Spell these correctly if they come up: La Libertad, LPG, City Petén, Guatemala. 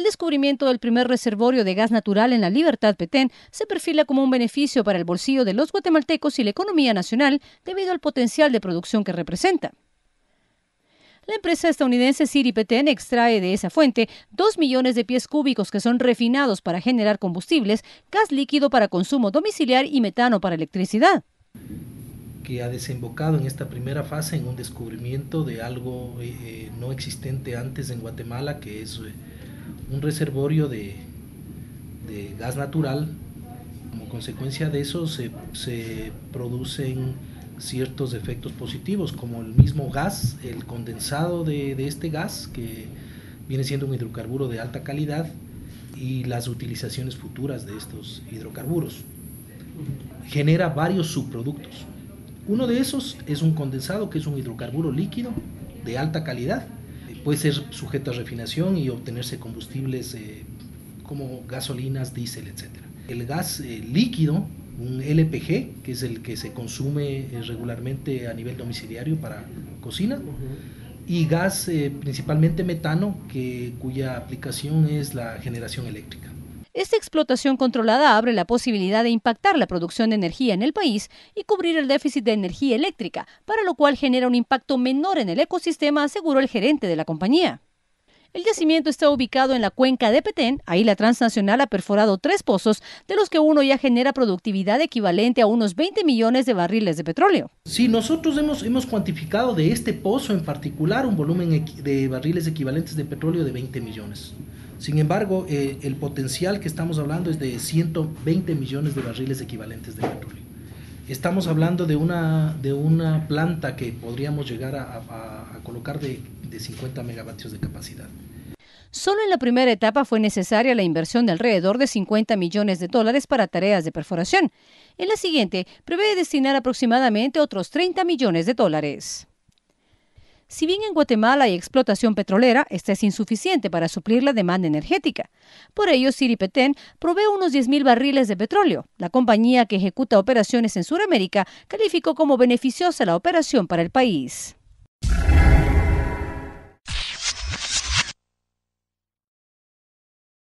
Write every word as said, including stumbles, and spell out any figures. El descubrimiento del primer reservorio de gas natural en La Libertad, Petén, se perfila como un beneficio para el bolsillo de los guatemaltecos y la economía nacional debido al potencial de producción que representa. La empresa estadounidense City Petén extrae de esa fuente dos millones de pies cúbicos que son refinados para generar combustibles, gas líquido para consumo domiciliar y metano para electricidad. Que ha desembocado en esta primera fase en un descubrimiento de algo eh, no existente antes en Guatemala, que es eh, un reservorio de, de gas natural. Como consecuencia de eso se, se producen ciertos efectos positivos, como el mismo gas, el condensado de, de este gas, que viene siendo un hidrocarburo de alta calidad, y las utilizaciones futuras de estos hidrocarburos. Genera varios subproductos. Uno de esos es un condensado, que es un hidrocarburo líquido de alta calidad. Puede ser sujeto a refinación y obtenerse combustibles eh, como gasolinas, diésel, etcétera. El gas eh, líquido, un L P G, que es el que se consume regularmente a nivel domiciliario para cocina, y gas, eh, principalmente metano, que, cuya aplicación es la generación eléctrica. Esta explotación controlada abre la posibilidad de impactar la producción de energía en el país y cubrir el déficit de energía eléctrica, para lo cual genera un impacto menor en el ecosistema, aseguró el gerente de la compañía. El yacimiento está ubicado en la cuenca de Petén. Ahí la transnacional ha perforado tres pozos, de los que uno ya genera productividad equivalente a unos veinte millones de barriles de petróleo. Sí, nosotros hemos, hemos cuantificado de este pozo en particular un volumen de barriles equivalentes de petróleo de veinte millones. Sin embargo, eh, el potencial que estamos hablando es de ciento veinte millones de barriles equivalentes de petróleo. Estamos hablando de una, de una planta que podríamos llegar a, a, a colocar de, de cincuenta megavatios de capacidad. Solo en la primera etapa fue necesaria la inversión de alrededor de cincuenta millones de dólares para tareas de perforación. En la siguiente, prevé destinar aproximadamente otros treinta millones de dólares. Si bien en Guatemala hay explotación petrolera, esta es insuficiente para suplir la demanda energética. Por ello, City Petén provee unos diez mil barriles de petróleo. La compañía, que ejecuta operaciones en Sudamérica, calificó como beneficiosa la operación para el país.